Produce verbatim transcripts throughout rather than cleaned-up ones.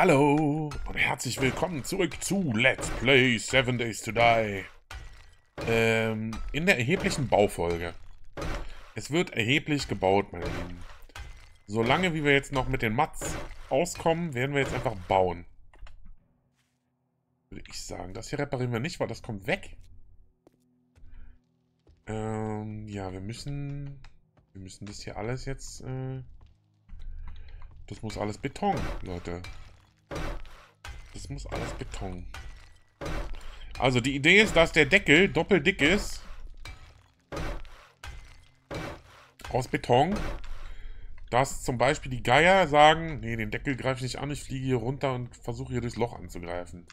Hallo und herzlich willkommen zurück zu Let's Play seven Days to Die. Ähm, in der erheblichen Baufolge. Es wird erheblich gebaut, meine Lieben. Solange wie wir jetzt noch mit den Mats auskommen, werden wir jetzt einfach bauen. Würde ich sagen. Das hier reparieren wir nicht, weil das kommt weg. Ähm, ja, wir müssen... Wir müssen das hier alles jetzt... Äh, das muss alles Beton, Leute. Das muss alles Beton. Also die Idee ist, dass der Deckel doppelt dick ist. Aus Beton. Dass zum Beispiel die Geier sagen, nee, den Deckel greife ich nicht an, ich fliege hier runter und versuche hier durchs Loch anzugreifen.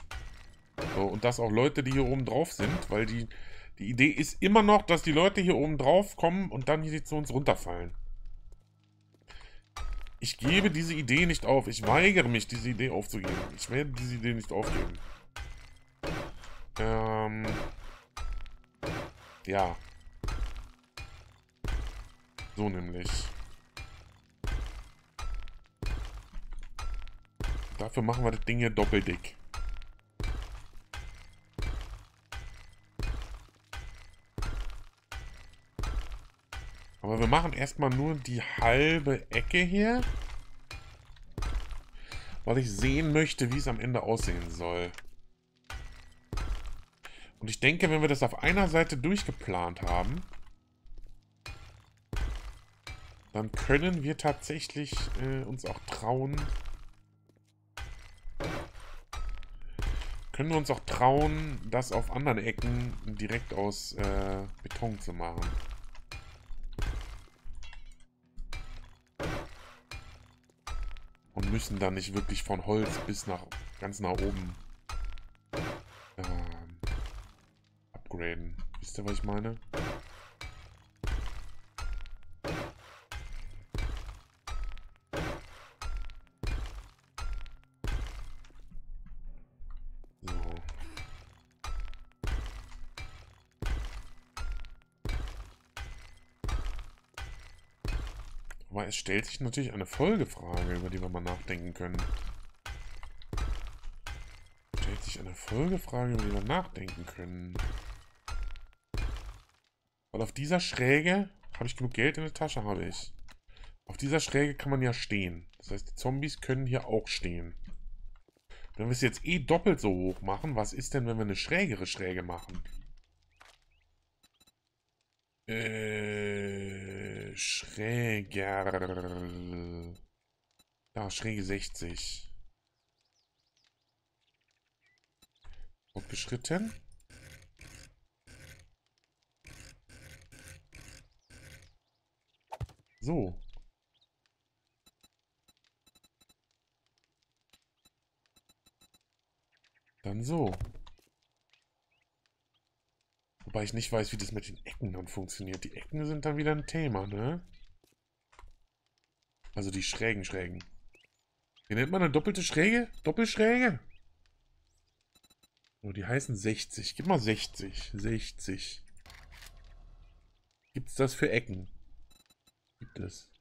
So, und dass auch Leute, die hier oben drauf sind, weil die, die Idee ist immer noch, dass die Leute hier oben drauf kommen und dann hier zu uns runterfallen. Ich gebe diese Idee nicht auf. Ich weigere mich, diese Idee aufzugeben. Ich werde diese Idee nicht aufgeben. Ähm... Ja. So nämlich. Dafür machen wir das Ding hier doppeldick. Aber wir machen erstmal nur die halbe Ecke hier. Weil ich sehen möchte, wie es am Ende aussehen soll. Und ich denke, wenn wir das auf einer Seite durchgeplant haben, dann können wir tatsächlich äh, uns auch trauen. Können wir uns auch trauen, das auf anderen Ecken direkt aus äh, Beton zu machen. Und müssen dann nicht wirklich von Holz bis nach ganz nach oben ähm, upgraden. Wisst ihr, was ich meine? Aber es stellt sich natürlich eine Folgefrage, über die wir mal nachdenken können. Es stellt sich eine Folgefrage, über die wir nachdenken können. Weil auf dieser Schräge habe ich genug Geld in der Tasche, habe ich. Auf dieser Schräge kann man ja stehen. Das heißt, die Zombies können hier auch stehen. Wenn wir es jetzt eh doppelt so hoch machen, was ist denn, wenn wir eine schrägere Schräge machen? Äh... Schräger. Ja, schräge sechzig. Fortgeschritten. So. Dann so. Wobei ich nicht weiß, wie das mit den Ecken dann funktioniert. Die Ecken sind dann wieder ein Thema, ne? Also die schrägen Schrägen. Wie nennt man eine doppelte Schräge? Doppelschräge? Oh, die heißen sechzig. Gib mal sechzig. sechzig. Gibt's das für Ecken? Gibt es.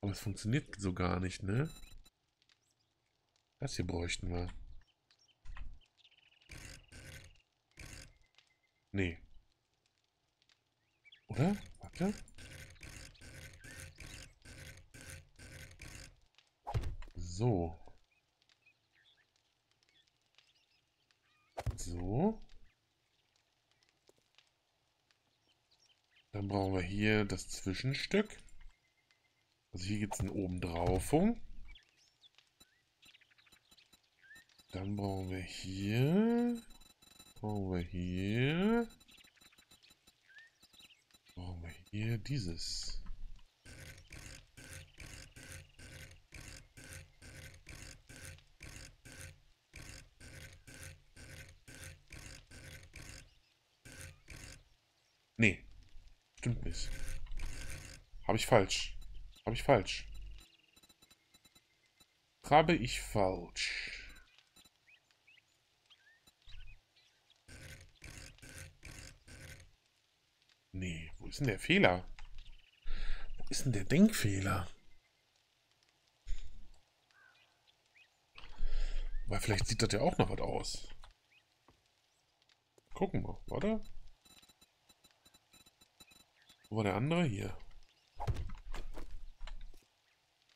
Aber es funktioniert so gar nicht, ne? Das hier bräuchten wir. Nee. Oder? Warte. So. So. Dann brauchen wir hier das Zwischenstück. Also hier gibt es einen Obendraufung. Dann brauchen wir hier... Brauchen wir hier. Brauchen wir hier dieses. Nee. Stimmt nicht. Habe ich falsch. Habe ich falsch. Habe ich falsch. Nee, wo ist denn der Fehler? Wo ist denn der Denkfehler? Weil vielleicht sieht das ja auch noch was aus. Gucken wir, warte. Wo war der andere? Hier.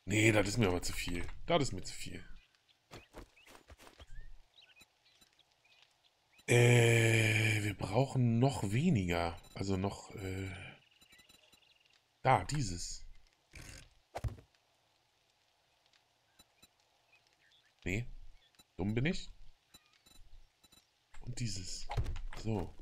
Nee, das ist mir aber zu viel. Das ist mir zu viel. Äh, wir brauchen noch weniger. Also noch, äh... Da, dieses. Nee. Dumm bin ich. Und dieses. So.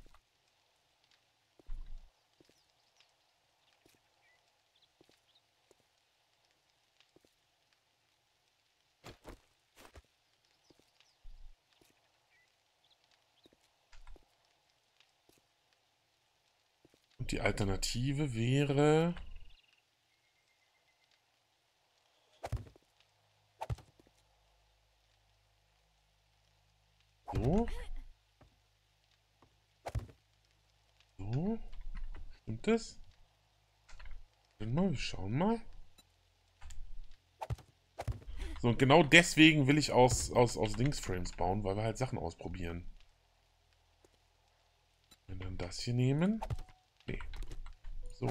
Und die Alternative wäre... So. So. Stimmt das? Warte mal, wir schauen mal. So, und genau deswegen will ich aus, aus, aus Linksframes bauen, weil wir halt Sachen ausprobieren. Wenn wir dann das hier nehmen... Nee. So.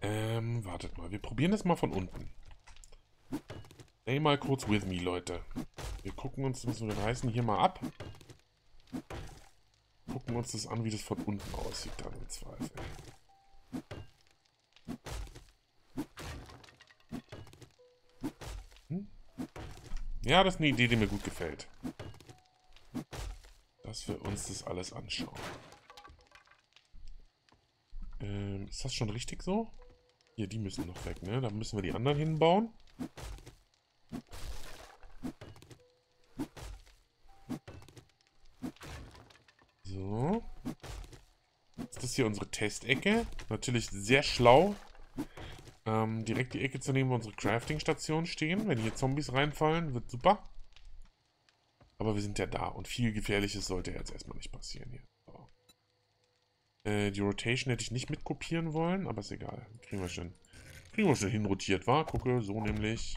Ähm, wartet mal. Wir probieren das mal von unten. Stay mal kurz with me, Leute. Wir gucken uns, müssen wir den heißen hier mal ab. Gucken uns das an, wie das von unten aussieht, dann im Zweifel. Hm? Ja, das ist eine Idee, die mir gut gefällt. Dass wir uns das alles anschauen. Ähm, ist das schon richtig so? Hier, die müssen noch weg, ne? Da müssen wir die anderen hinbauen. Hier unsere Testecke. Natürlich sehr schlau, ähm, direkt die Ecke zu nehmen, wo unsere Crafting-Stationen stehen. Wenn hier Zombies reinfallen, wird super. Aber wir sind ja da und viel Gefährliches sollte jetzt erstmal nicht passieren hier. So. Äh, die Rotation hätte ich nicht mitkopieren wollen, aber ist egal. Kriegen wir schon, kriegen wir schon hinrotiert, war. Gucke, so nämlich.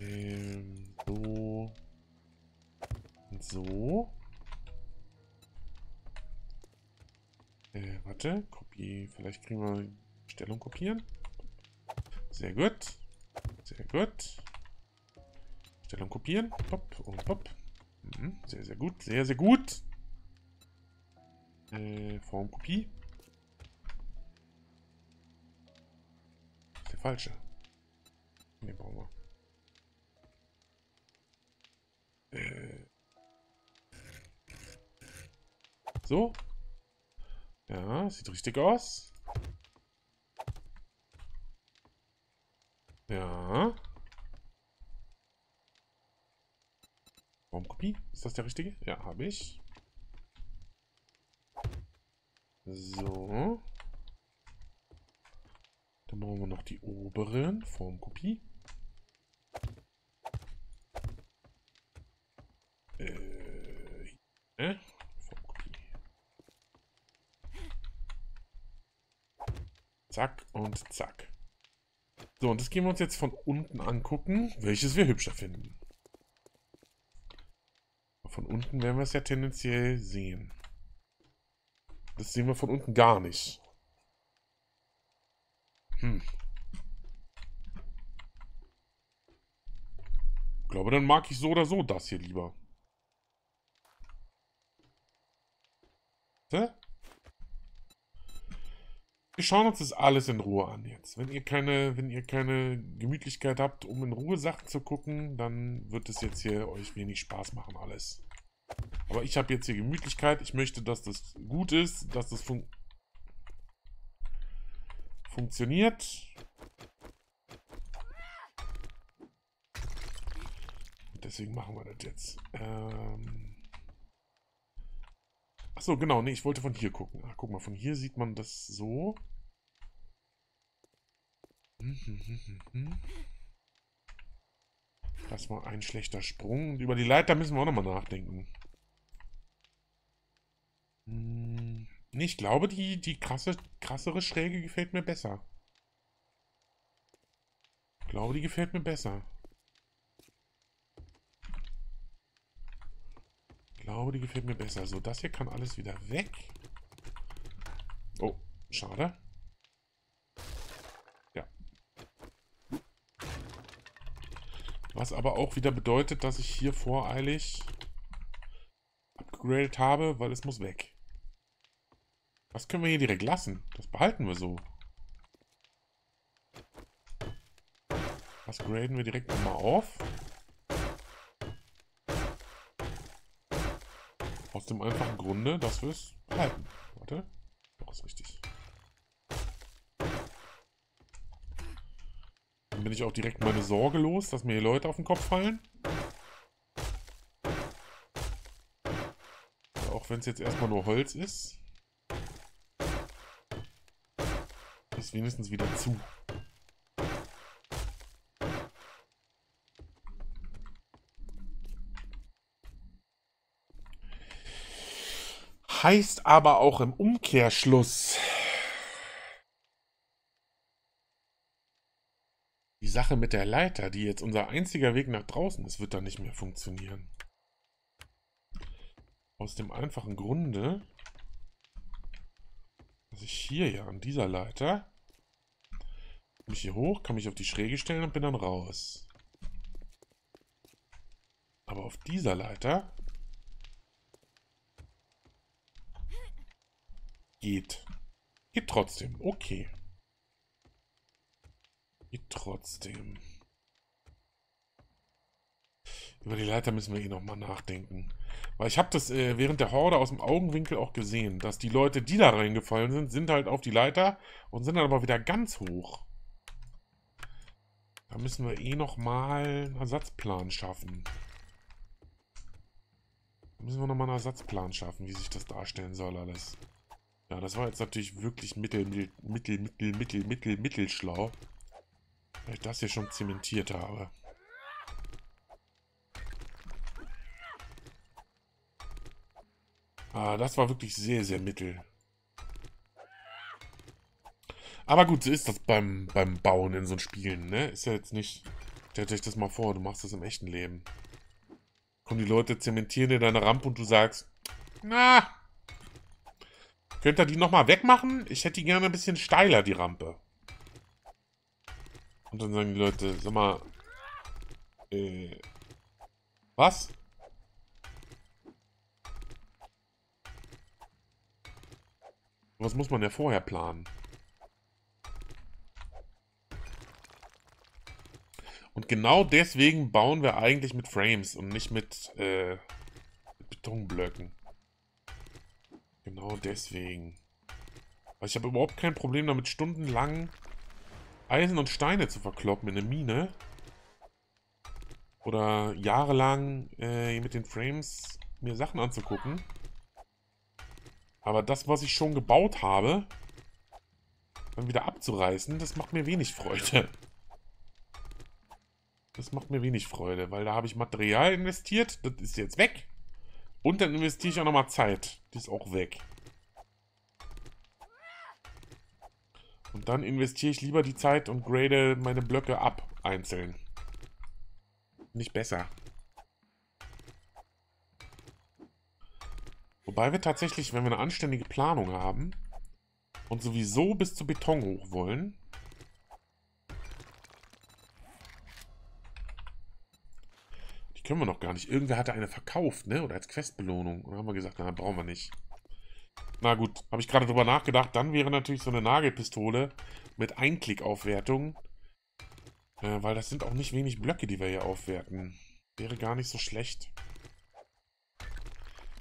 Ähm, so. Und so. Äh, warte, Kopie. Vielleicht kriegen wir Stellung kopieren. Sehr gut. Sehr gut. Stellung kopieren. Pop und pop. Mhm. Sehr, sehr gut. Sehr, sehr gut. Äh, Formkopie. Das ist der falsche. Ne, brauchen wir. Äh. So. Ja, sieht richtig aus. Ja. Raumkopie. Ist das der richtige? Ja, habe ich. So. Dann brauchen wir noch die oberen. Formkopie. Äh. Ne? Zack und zack. So, und das gehen wir uns jetzt von unten angucken, welches wir hübscher finden. Von unten werden wir es ja tendenziell sehen. Das sehen wir von unten gar nicht. Hm. Ich glaube, dann mag ich so oder so das hier lieber. Hä? Wir schauen uns das alles in Ruhe an jetzt. Wenn ihr keine, wenn ihr keine Gemütlichkeit habt, um in Ruhe Sachen zu gucken, dann wird es jetzt hier euch wenig Spaß machen alles. Aber ich habe jetzt hier Gemütlichkeit. Ich möchte, dass das gut ist, dass das fun- funktioniert. Und deswegen machen wir das jetzt. Ähm Achso, genau, nee, ich wollte von hier gucken. Ach, guck mal, von hier sieht man das so. Das war ein schlechter Sprung. Über die Leiter müssen wir auch nochmal nachdenken. Hm, nee, ich glaube, die, die krasse, krassere Schräge gefällt mir besser. Ich glaube, die gefällt mir besser. Ich glaube, die gefällt mir besser. So, das hier kann alles wieder weg. Oh, schade. Ja. Was aber auch wieder bedeutet, dass ich hier voreilig upgradet habe, weil es muss weg. Das können wir hier direkt lassen. Das behalten wir so. Das graden wir direkt nochmal auf. Aus dem einfachen Grunde, dass wir es halten. Warte. Doch, ist richtig. Dann bin ich auch direkt meine Sorge los, dass mir hier Leute auf den Kopf fallen. Also auch wenn es jetzt erstmal nur Holz ist. Ist wenigstens wieder zu. Heißt aber auch im Umkehrschluss, die Sache mit der Leiter, die jetzt unser einziger Weg nach draußen ist, wird dann nicht mehr funktionieren. Aus dem einfachen Grunde, dass ich hier ja an dieser Leiter, komme ich hier hoch, kann mich auf die Schräge stellen und bin dann raus. Aber auf dieser Leiter Geht. Geht trotzdem. Okay. Geht trotzdem. Über die Leiter müssen wir eh nochmal nachdenken. Weil ich habe das äh, während der Horde aus dem Augenwinkel auch gesehen, dass die Leute, die da reingefallen sind, sind halt auf die Leiter und sind dann aber wieder ganz hoch. Da müssen wir eh nochmal einen Ersatzplan schaffen. Da müssen wir nochmal einen Ersatzplan schaffen, wie sich das darstellen soll alles. Ja, das war jetzt natürlich wirklich mittel, mittel, mittel, mittel, mittel, mittelschlau, weil ich das hier schon zementiert habe. Ah, das war wirklich sehr, sehr mittel. Aber gut, so ist das beim, beim Bauen in so einem Spielen, ne? Ist ja jetzt nicht... Stellt euch das mal vor, du machst das im echten Leben. Kommen die Leute, zementieren dir deine Rampe und du sagst... Na... Könnt ihr die nochmal wegmachen? Ich hätte die gerne ein bisschen steiler, die Rampe. Und dann sagen die Leute, sag mal... Äh... Was? Was muss man ja vorher planen? Und genau deswegen bauen wir eigentlich mit Frames und nicht mit, äh, mit Betonblöcken. Genau deswegen. Weil ich habe überhaupt kein Problem damit, stundenlang Eisen und Steine zu verkloppen in eine Mine. Oder jahrelang äh, mit den Frames mir Sachen anzugucken. Aber das, was ich schon gebaut habe, dann wieder abzureißen, das macht mir wenig Freude. Das macht mir wenig Freude, weil da habe ich Material investiert, das ist jetzt weg. Und dann investiere ich auch nochmal Zeit. Die ist auch weg. Und dann investiere ich lieber die Zeit und grade meine Blöcke ab. Einzeln. Nicht besser. Wobei wir tatsächlich, wenn wir eine anständige Planung haben und sowieso bis zu Beton hoch wollen, können wir noch gar nicht. Irgendwer hatte eine verkauft, ne? Oder als Questbelohnung. Und dann haben wir gesagt, na, brauchen wir nicht. Na gut, habe ich gerade drüber nachgedacht. Dann wäre natürlich so eine Nagelpistole mit Einklickaufwertung. Äh, weil das sind auch nicht wenig Blöcke, die wir hier aufwerten. Wäre gar nicht so schlecht.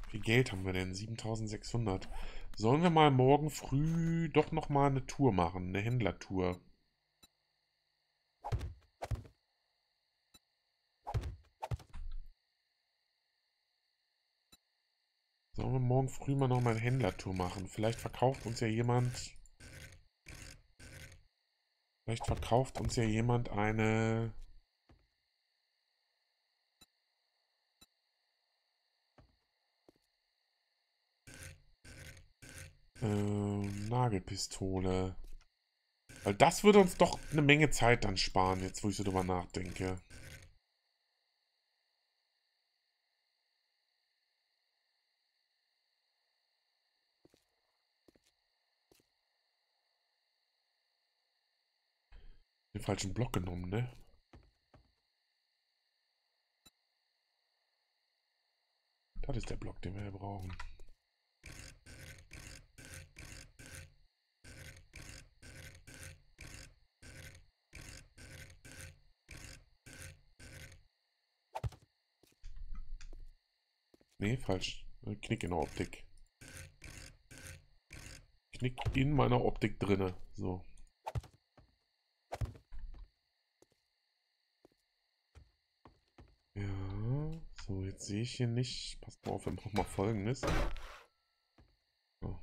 Wie viel Geld haben wir denn? siebentausendsechshundert. Sollen wir mal morgen früh doch nochmal eine Tour machen? Eine Händlertour. Sollen wir morgen früh mal nochmal eine Händlertour machen? Vielleicht verkauft uns ja jemand... Vielleicht verkauft uns ja jemand eine... Ähm, Nagelpistole. Weil das würde uns doch eine Menge Zeit dann sparen, jetzt wo ich so drüber nachdenke. Den falschen Block genommen, ne? Das ist der Block, den wir hier brauchen. Nee, falsch. Knick in der Optik. Knick in meiner Optik drinne. So. Ja. So, jetzt sehe ich hier nicht. Passt mal auf, wir machen mal Folgendes. So.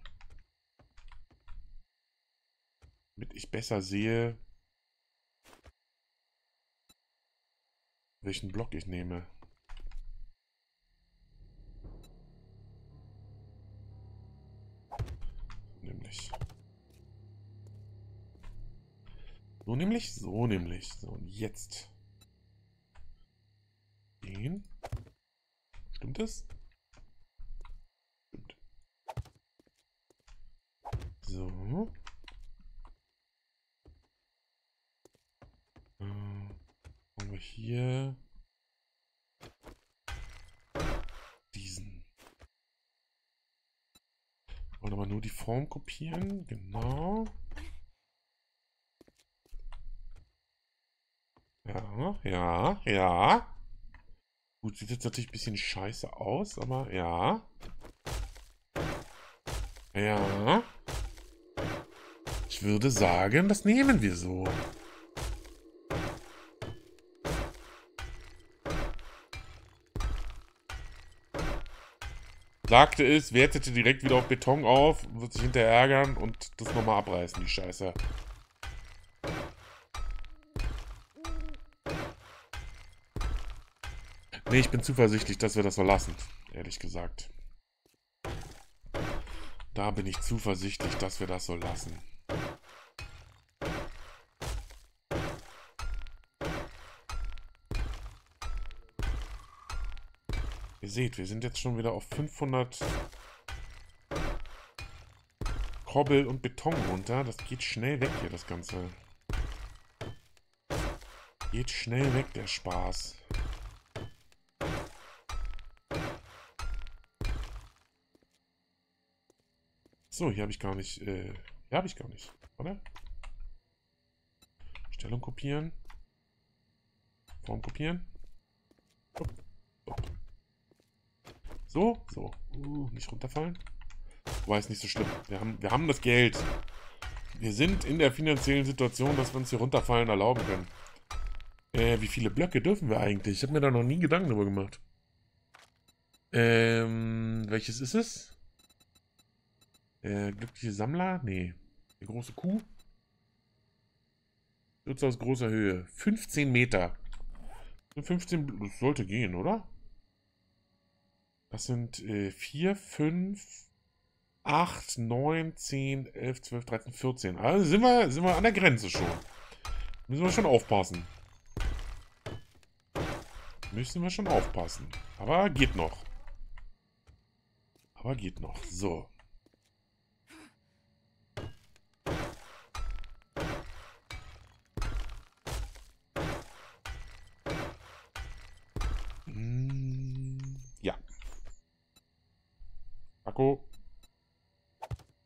Damit ich besser sehe, welchen Block ich nehme. So nämlich, so nämlich. So, und jetzt. Den. Stimmt das? Stimmt. So. Äh, haben wir hier diesen. Wollen aber nur die Form kopieren. Genau. Ja, ja, ja. Gut, sieht jetzt natürlich ein bisschen scheiße aus, aber ja. Ja. Ich würde sagen, das nehmen wir so. Sagte es, wertete direkt wieder auf Beton auf, wird sich hinterher ärgern und das nochmal abreißen, die Scheiße. Nee, ich bin zuversichtlich, dass wir das so lassen, ehrlich gesagt. Da bin ich zuversichtlich, dass wir das so lassen. Ihr seht, wir sind jetzt schon wieder auf fünfhundert Kobbel und Beton runter. Das geht schnell weg hier, das Ganze. Geht schnell weg, der Spaß. So, hier habe ich gar nicht, äh, hier habe ich gar nicht, oder? Stellung kopieren. Form kopieren. Upp, upp. So, so. Uh, nicht runterfallen. Wobei, ist nicht so schlimm. Wir haben, wir haben das Geld. Wir sind in der finanziellen Situation, dass wir uns hier runterfallen erlauben können. Äh, wie viele Blöcke dürfen wir eigentlich? Ich habe mir da noch nie Gedanken darüber gemacht. Ähm, welches ist es? Äh, glückliche Sammler? Nee. Die große Kuh? Stürze aus großer Höhe. fünfzehn Meter. fünfzehn, das sollte gehen, oder? Das sind äh, vier, fünf, acht, neun, zehn, elf, zwölf, dreizehn, vierzehn. Also sind wir, sind wir an der Grenze schon. Müssen wir schon aufpassen. Müssen wir schon aufpassen. Aber geht noch. Aber geht noch. So.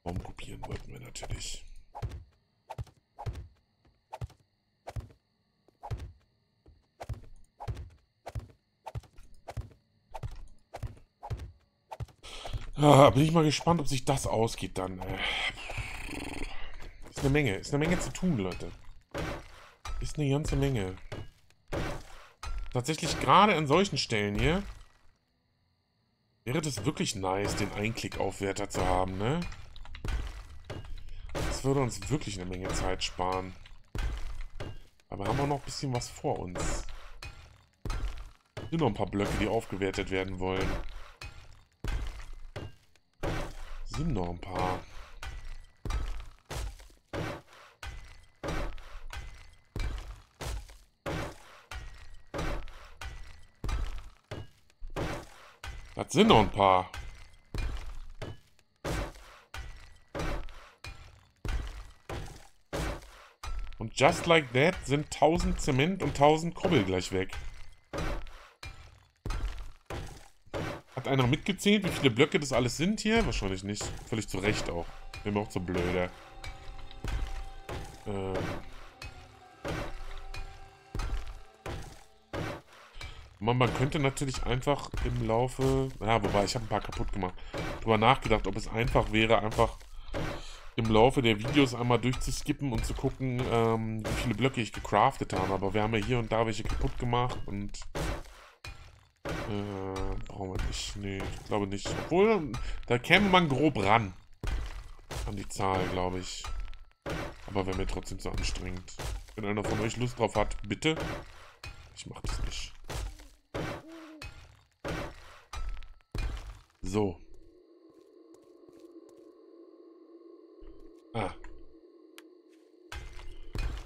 Baum kopieren wollten wir natürlich. Ah, bin ich mal gespannt, ob sich das ausgeht dann. Ist eine Menge. Ist eine Menge zu tun, Leute. Ist eine ganze Menge. Tatsächlich gerade an solchen Stellen hier. Wäre das wirklich nice, den Einklickaufwerter zu haben, ne? Das würde uns wirklich eine Menge Zeit sparen. Aber haben wir noch ein bisschen was vor uns. Sind noch ein paar Blöcke, die aufgewertet werden wollen. Sind noch ein paar. Das sind noch ein paar. Und just like that sind tausend Zement und tausend Kobbel gleich weg. Hat einer mitgezählt, wie viele Blöcke das alles sind hier? Wahrscheinlich nicht. Völlig zu Recht auch. Bin mir auch zu blöde. Ähm. Man, man könnte natürlich einfach im Laufe... Ja, wobei, ich habe ein paar kaputt gemacht. Drüber nachgedacht, ob es einfach wäre, einfach im Laufe der Videos einmal durchzuskippen und zu gucken, ähm, wie viele Blöcke ich gecraftet habe. Aber wir haben ja hier und da welche kaputt gemacht und... Äh, brauchen wir nicht. Nee, ich glaube nicht. Obwohl, da käme man grob ran. An die Zahl, glaube ich. Aber wäre mir trotzdem zu anstrengend. Wenn einer von euch Lust drauf hat, bitte. Ich mache das nicht. So. Ah.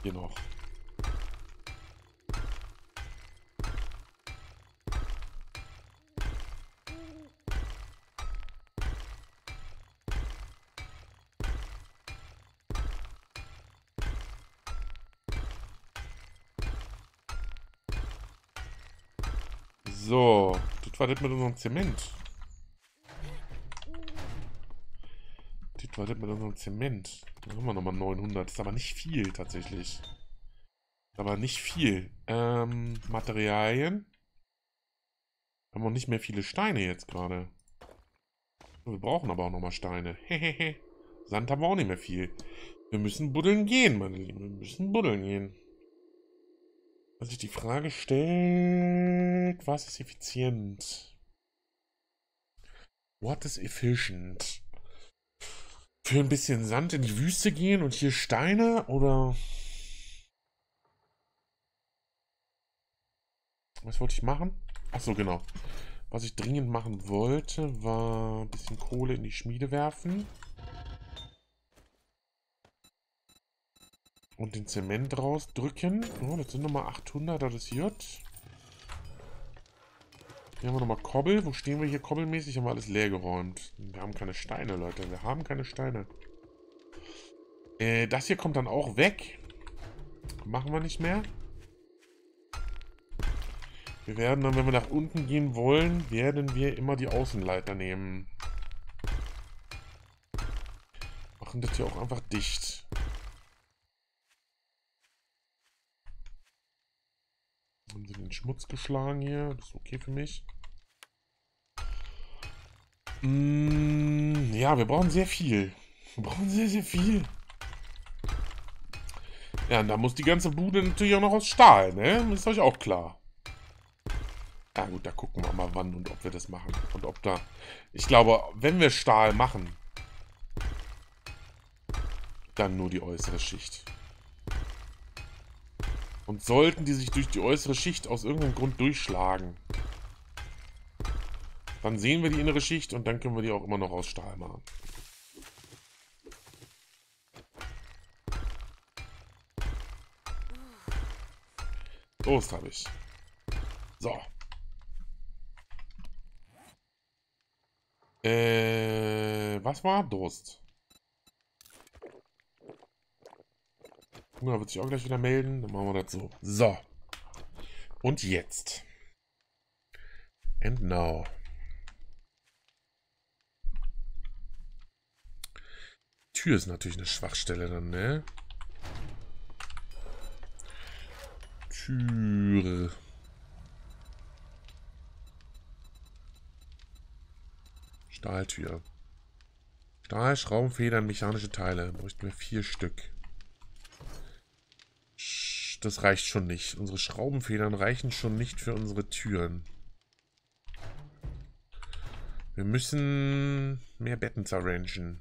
Hier noch. So. Das war das mit unserem Zement. Mit unserem Zement. Da haben wir nochmal neunhundert. Das ist aber nicht viel, tatsächlich. Aber nicht viel. Ähm, Materialien. Haben wir nicht mehr viele Steine jetzt gerade. Wir brauchen aber auch nochmal Steine. Hehehe. Sand haben wir auch nicht mehr viel. Wir müssen buddeln gehen, meine Lieben. Wir müssen buddeln gehen. Was sich die Frage stellt, was ist effizient? What is efficient? Für ein bisschen Sand in die Wüste gehen und hier Steine oder... Was wollte ich machen? Achso, genau. Was ich dringend machen wollte, war ein bisschen Kohle in die Schmiede werfen. Und den Zement rausdrücken. Oh, das sind nochmal achthundert, das ist J. Hier haben wir nochmal Kobbel. Wo stehen wir hier kobbelmäßig? Haben wir alles leer geräumt. Wir haben keine Steine, Leute. Wir haben keine Steine. Äh, das hier kommt dann auch weg. Machen wir nicht mehr. Wir werden dann, wenn wir nach unten gehen wollen, werden wir immer die Außenleiter nehmen. Machen das hier auch einfach dicht. Haben sie den Schmutz geschlagen hier? Das ist okay für mich. Mm, ja, wir brauchen sehr viel. Wir brauchen sehr, sehr viel. Ja, und da muss die ganze Bude natürlich auch noch aus Stahl, ne? Ist euch auch klar. Ja gut, da gucken wir mal, wann und ob wir das machen. Und ob da... Ich glaube, wenn wir Stahl machen, dann nur die äußere Schicht. Und sollten die sich durch die äußere Schicht aus irgendeinem Grund durchschlagen, dann sehen wir die innere Schicht und dann können wir die auch immer noch aus Stahl machen. Los habe ich. So. Äh, was war? Durst. Hunger wird sich auch gleich wieder melden. Dann machen wir das so. So. Und jetzt. And now. Tür ist natürlich eine Schwachstelle dann, ne? Türe. Stahltür. Stahl, Schraubenfedern, mechanische Teile. Bräuchten wir vier Stück. Das reicht schon nicht. Unsere Schraubenfedern reichen schon nicht für unsere Türen. Wir müssen mehr Betten arrangen.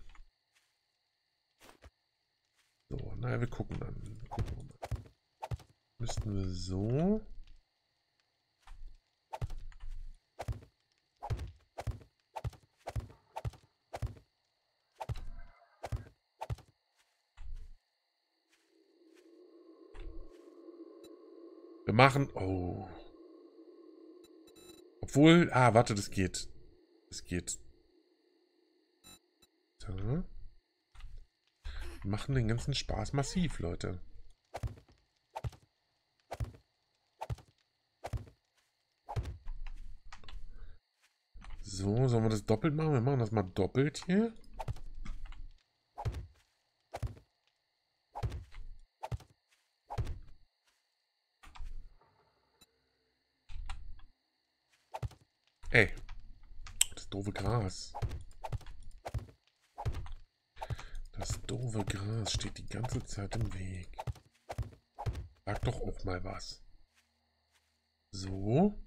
So, naja, wir gucken dann. Gucken wir mal. Müssten wir so. Wir machen... Oh. Obwohl... Ah, warte, das geht. Das geht. So. Wir machen den ganzen Spaß massiv, Leute. So, sollen wir das doppelt machen? Wir machen das mal doppelt hier. Ey, das doofe Gras. Das doofe Gras steht die ganze Zeit im Weg. Sag doch auch mal was. So.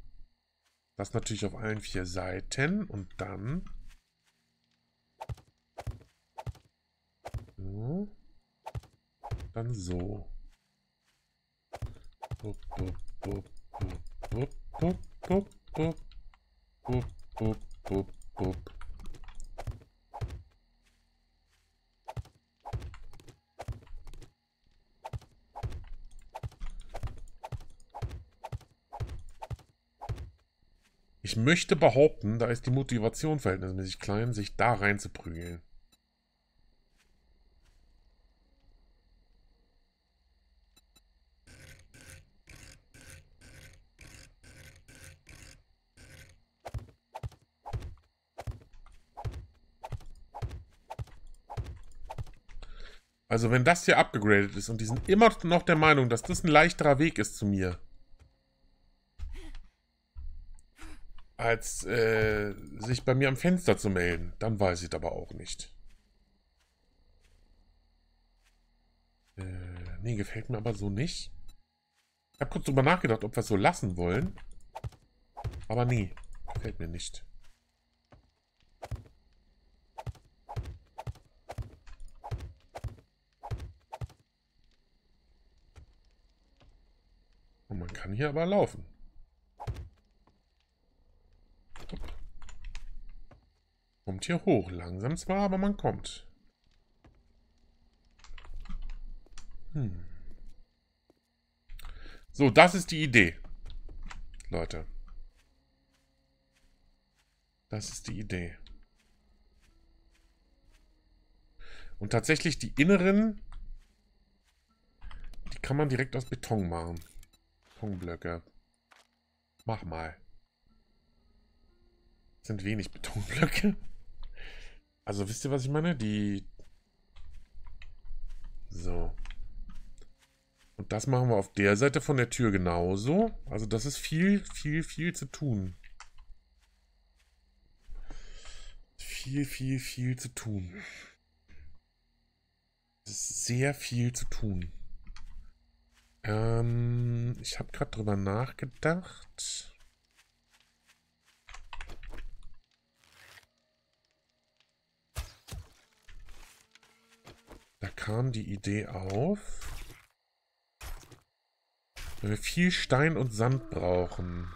Das natürlich auf allen vier Seiten. Und dann... So. Dann so. Bup, bup, bup, bup, bup, bup, bup. Bup, bup, bup, bup. Ich möchte behaupten, da ist die Motivation verhältnismäßig klein, sich da reinzuprügeln. Also wenn das hier abgegradet ist und die sind immer noch der Meinung, dass das ein leichterer Weg ist zu mir, als äh, sich bei mir am Fenster zu melden, dann weiß ich es aber auch nicht. Äh, nee, gefällt mir aber so nicht. Ich habe kurz drüber nachgedacht, ob wir es so lassen wollen. Aber nee, gefällt mir nicht. Man kann hier aber laufen. Kommt hier hoch. Langsam zwar, aber man kommt. Hm. So, das ist die Idee. Leute. Das ist die Idee. Und tatsächlich die inneren, die kann man direkt aus Beton machen. Betonblöcke. Mach mal. Das sind wenig Betonblöcke. Also wisst ihr, was ich meine? Die... So. Und das machen wir auf der Seite von der Tür genauso. Also das ist viel, viel, viel zu tun. Viel, viel, viel zu tun. Es ist sehr viel zu tun. Ähm, ich habe gerade drüber nachgedacht. Da kam die Idee auf, wenn wir viel Stein und Sand brauchen.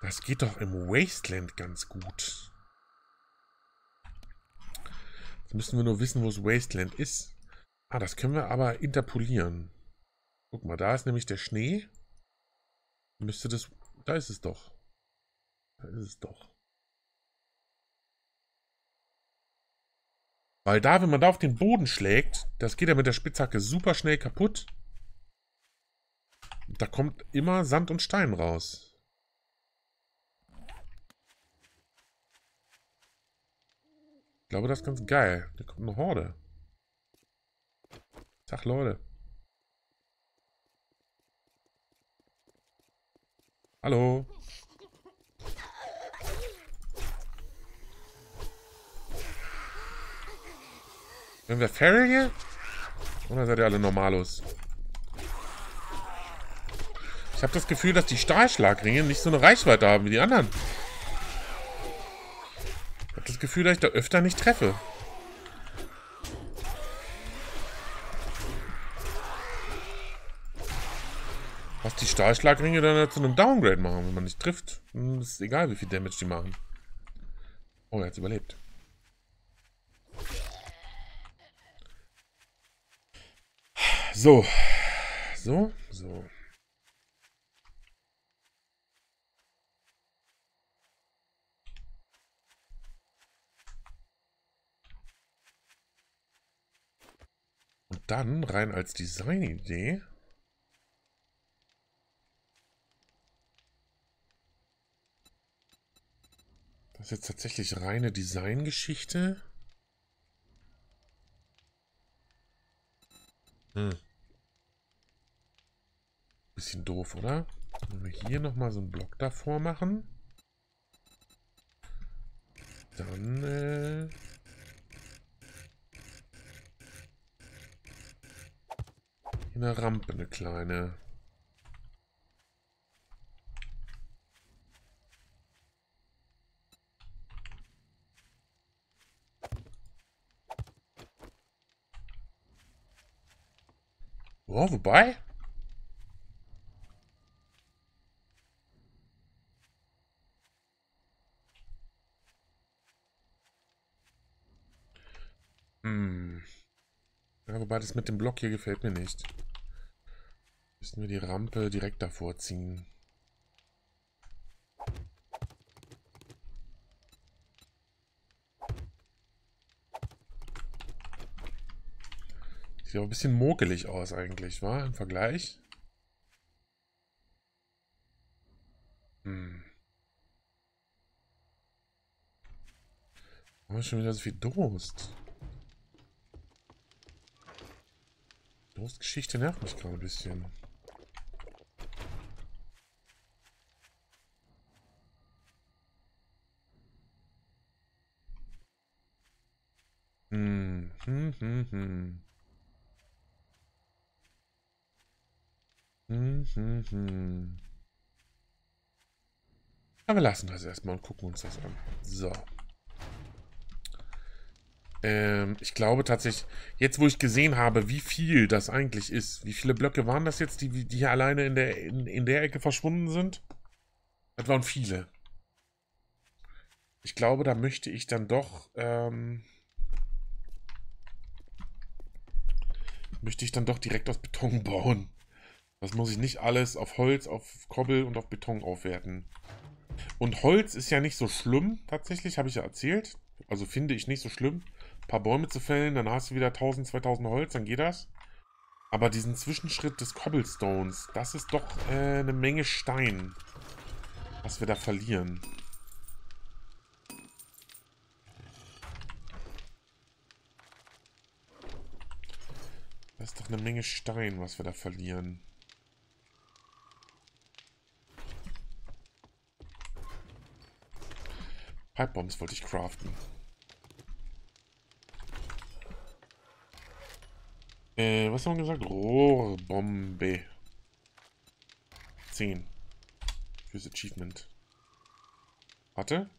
Das geht doch im Wasteland ganz gut. Jetzt müssen wir nur wissen, wo das Wasteland ist. Ah, das können wir aber interpolieren. Guck mal, da ist nämlich der Schnee. Müsste das... Da ist es doch. Da ist es doch. Weil da, wenn man da auf den Boden schlägt, das geht ja mit der Spitzhacke super schnell kaputt. Da kommt immer Sand und Stein raus. Ich glaube, das ist ganz geil. Da kommt eine Horde. Tag, Leute. Hallo. Sind wir Feral hier? Oder seid ihr alle Normalos? Ich habe das Gefühl, dass die Stahlschlagringe nicht so eine Reichweite haben wie die anderen. das Gefühl, dass ich da öfter nicht treffe. Was die Stahlschlagringe dann zu einem Downgrade machen, wenn man nicht trifft. Ist egal, wie viel Damage die machen. Oh, er hat es überlebt. So. So, so. Und dann rein als Designidee. Das ist jetzt tatsächlich reine Designgeschichte. Hm. Bisschen doof, oder? Wenn wir hier nochmal so einen Block davor machen. Dann, äh... in der Rampe eine kleine... Oh, wobei? Hm. Ja, wobei das mit dem Block hier gefällt mir nicht. Müssen wir die Rampe direkt davor ziehen. Sieht aber ein bisschen mogelig aus eigentlich, war im Vergleich. Hm. Oh, schon wieder so viel Durst. Durstgeschichte nervt mich gerade ein bisschen. Hm, hm, hm, hm. Hm, hm, hm. Aber wir lassen das erstmal und gucken uns das an. So. Ähm, ich glaube tatsächlich, jetzt wo ich gesehen habe, wie viel das eigentlich ist, wie viele Blöcke waren das jetzt, die, die hier alleine in der, in, in der Ecke verschwunden sind? Das waren viele. Ich glaube, da möchte ich dann doch, ähm, möchte ich dann doch direkt aus Beton bauen. Das muss ich nicht alles auf Holz, auf Kobbel und auf Beton aufwerten. Und Holz ist ja nicht so schlimm, tatsächlich, habe ich ja erzählt. Also finde ich nicht so schlimm. Ein paar Bäume zu fällen, dann hast du wieder tausend, zweitausend Holz, dann geht das. Aber diesen Zwischenschritt des Cobblestones, das ist doch äh, eine Menge Stein, was wir da verlieren. Das ist doch eine Menge Stein, was wir da verlieren. Pipebombs wollte ich craften. Äh, was haben wir gesagt? Rohrbombe. zehn. Fürs Achievement. Warte.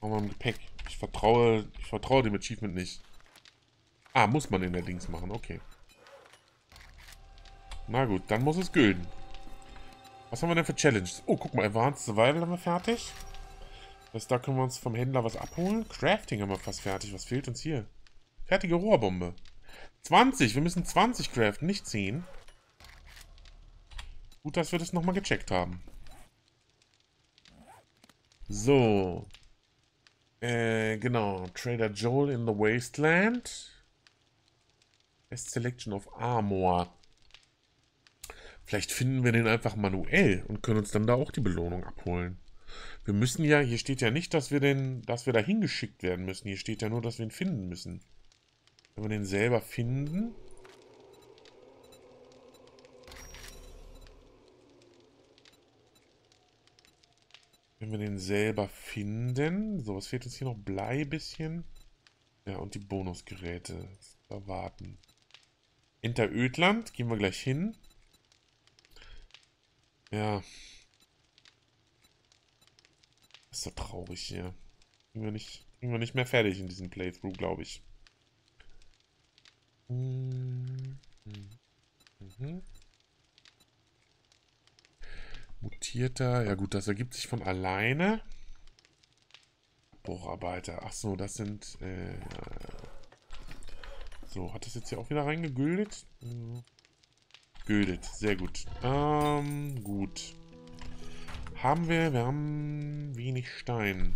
Machen wir im Gepäck. Ich vertraue, ich vertraue dem Achievement nicht. Ah, muss man in der Dings machen. Okay. Na gut, dann muss es gülden. Was haben wir denn für Challenges? Oh, guck mal, Advanced Survival haben wir fertig. Das, da können wir uns vom Händler was abholen. Crafting haben wir fast fertig. Was fehlt uns hier? Fertige Rohrbombe. zwanzig, wir müssen zwanzig craften, nicht zehn. Gut, dass wir das nochmal gecheckt haben. So. Äh, genau. Trader Joel in the Wasteland. Best Selection of Armor. Vielleicht finden wir den einfach manuell und können uns dann da auch die Belohnung abholen. Wir müssen ja, hier steht ja nicht, dass wir den, dass wir da hingeschickt werden müssen. Hier steht ja nur, dass wir ihn finden müssen. Wenn wir den selber finden... Wenn wir den selber finden... So, was fehlt uns hier noch? Blei bisschen. Ja, und die Bonusgeräte. Da warten. Hinterödland, gehen wir gleich hin. Ja. Das ist so traurig hier. Sind wir nicht, sind wir nicht mehr fertig in diesem Playthrough, glaube ich. Mhm. Mhm. Mutierter. Ja gut, das ergibt sich von alleine. Brucharbeiter. Ach so, das sind... Äh, so, hat das jetzt hier auch wieder reingegüldet? Mhm. Güldet, sehr gut. Ähm, gut. Haben wir... Wir haben wenig Stein.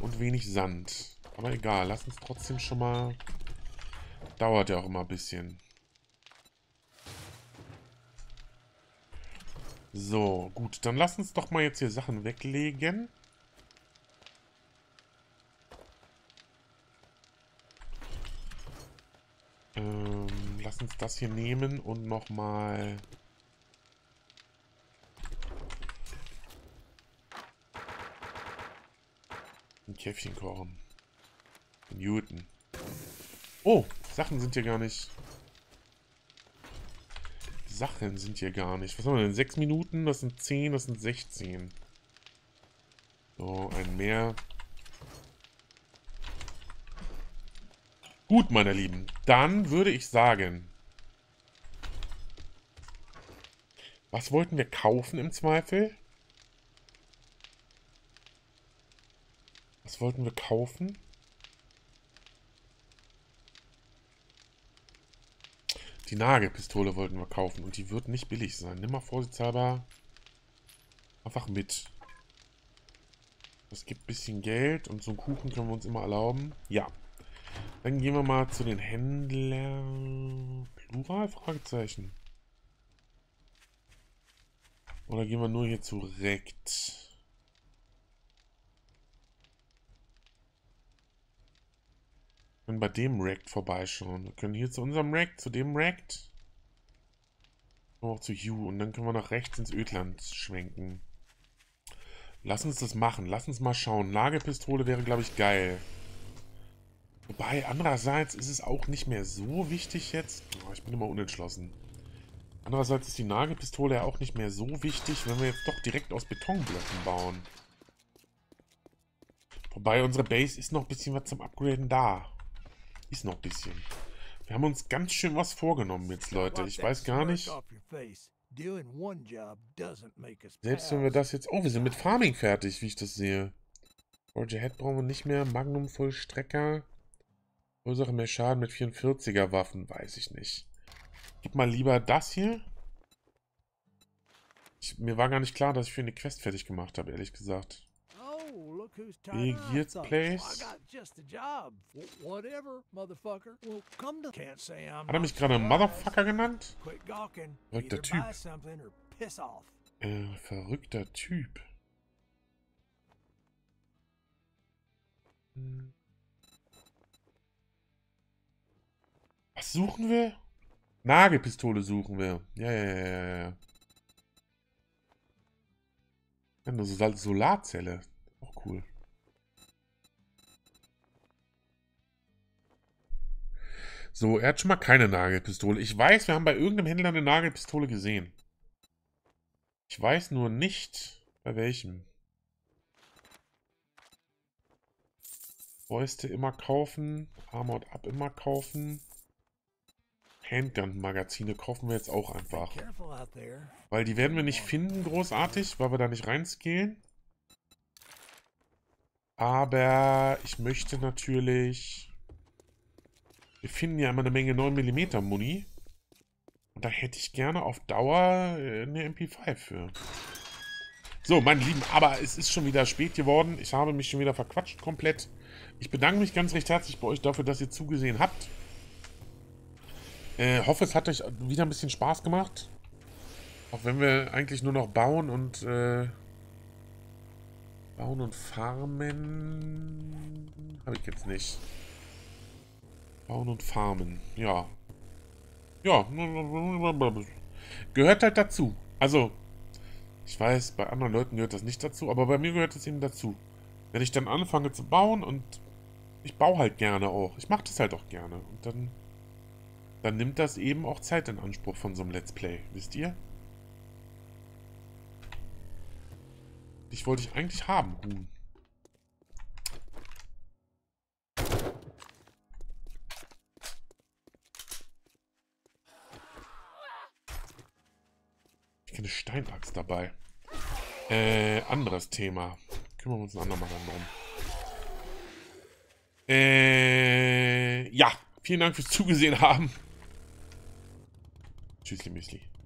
Und wenig Sand. Aber egal, lass uns trotzdem schon mal... Dauert ja auch immer ein bisschen. So, gut. Dann lass uns doch mal jetzt hier Sachen weglegen. Ähm, lass uns das hier nehmen und nochmal... ein Käffchen kochen. Newton. Oh, Sachen sind hier gar nicht. Sachen sind hier gar nicht. Was haben wir denn? sechs Minuten, das sind zehn, das sind sechzehn. So, ein mehr. Gut, meine Lieben. Dann würde ich sagen... Was wollten wir kaufen im Zweifel? Was wollten wir kaufen? Die Nagelpistole wollten wir kaufen und die wird nicht billig sein. Nimm mal vorsichtshalber einfach mit. Das gibt ein bisschen Geld und so einen Kuchen können wir uns immer erlauben. Ja. Dann gehen wir mal zu den Händlern. Plural? Fragezeichen. Oder gehen wir nur hier direkt? Wir können bei dem Rack vorbeischauen. Wir können hier zu unserem Rack, zu dem Rack. Auch zu Hugh. Und dann können wir nach rechts ins Ödland schwenken. Lass uns das machen. Lass uns mal schauen. Nagelpistole wäre, glaube ich, geil. Wobei, andererseits ist es auch nicht mehr so wichtig jetzt. Oh, ich bin immer unentschlossen. Andererseits ist die Nagelpistole ja auch nicht mehr so wichtig, wenn wir jetzt doch direkt aus Betonblöcken bauen. Wobei, unsere Base ist noch ein bisschen was zum Upgraden da. Ist noch ein bisschen. Wir haben uns ganz schön was vorgenommen jetzt, Leute. Ich weiß gar nicht. Selbst wenn wir das jetzt... Oh, wir sind mit Farming fertig, wie ich das sehe. Roger Head brauchen wir nicht mehr. Magnum Vollstrecker. Ursache mehr Schaden mit vierundvierziger Waffen. Weiß ich nicht. Gib mal lieber das hier. Ich, mir war gar nicht klar, dass ich für eine Quest fertig gemacht habe, ehrlich gesagt. Gears Place. Hat er mich gerade Motherfucker genannt? Verrückter Typ. Äh, verrückter Typ. Was suchen wir? Nagelpistole suchen wir. Ja, ja, ja, ja, ja. Eine Sol- Solarzelle. Auch cool. So, er hat schon mal keine Nagelpistole. Ich weiß, wir haben bei irgendeinem Händler eine Nagelpistole gesehen. Ich weiß nur nicht, bei welchem. Fäuste immer kaufen. Armored Up immer kaufen. Handgun-Magazine kaufen wir jetzt auch einfach. Weil die werden wir nicht finden, großartig, weil wir da nicht reinskillen. Aber ich möchte natürlich... Wir finden ja immer eine Menge neun Millimeter Muni. Und da hätte ich gerne auf Dauer eine M P fünf für. So, meine Lieben, aber es ist schon wieder spät geworden. Ich habe mich schon wieder verquatscht komplett. Ich bedanke mich ganz recht herzlich bei euch dafür, dass ihr zugesehen habt. Äh, hoffe, es hat euch wieder ein bisschen Spaß gemacht. Auch wenn wir eigentlich nur noch bauen und... Äh Bauen und Farmen... Habe ich jetzt nicht. Bauen und Farmen. Ja. Ja. Gehört halt dazu. Also, ich weiß, bei anderen Leuten gehört das nicht dazu, aber bei mir gehört es eben dazu. Wenn ich dann anfange zu bauen und ich baue halt gerne auch. Ich mache das halt auch gerne. Und dann, dann nimmt das eben auch Zeit in Anspruch von so einem Let's Play. Wisst ihr? Dich wollte ich eigentlich haben, Ruhm. Ich habe eine Steinaxt dabei. Äh, anderes Thema. Kümmern wir uns ein andermal dann drum. Äh, ja. Vielen Dank fürs Zugesehen haben. Tschüssli Müsli.